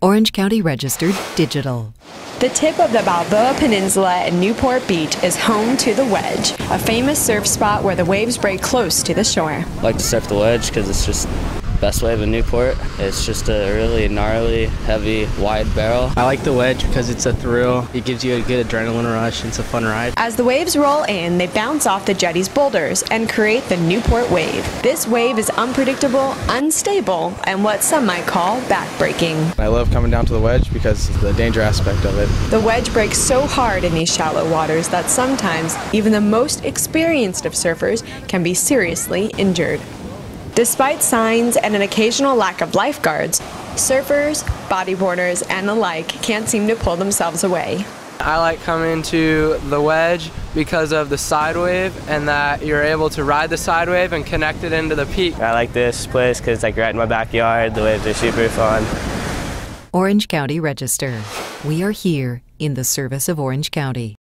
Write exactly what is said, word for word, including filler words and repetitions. Orange County Registered Digital. The tip of the Balboa Peninsula and Newport Beach is home to the Wedge, a famous surf spot where the waves break close to the shore. I like to surf the Wedge because it's just the best wave in Newport. It's just a really gnarly, heavy, wide barrel. I like the Wedge because it's a thrill. It gives you a good adrenaline rush. It's a fun ride. As the waves roll in, they bounce off the jetty's boulders and create the Newport wave. This wave is unpredictable, unstable, and what some might call backbreaking. I love coming down to the Wedge because of the danger aspect of it. The Wedge breaks so hard in these shallow waters that sometimes even the most experienced of surfers can be seriously injured. Despite signs and an occasional lack of lifeguards, surfers, bodyboarders, and the like can't seem to pull themselves away. I like coming to the Wedge because of the side wave and that you're able to ride the side wave and connect it into the peak. I like this place because it's like right in my backyard. The waves are super fun. Orange County Register. We are here in the service of Orange County.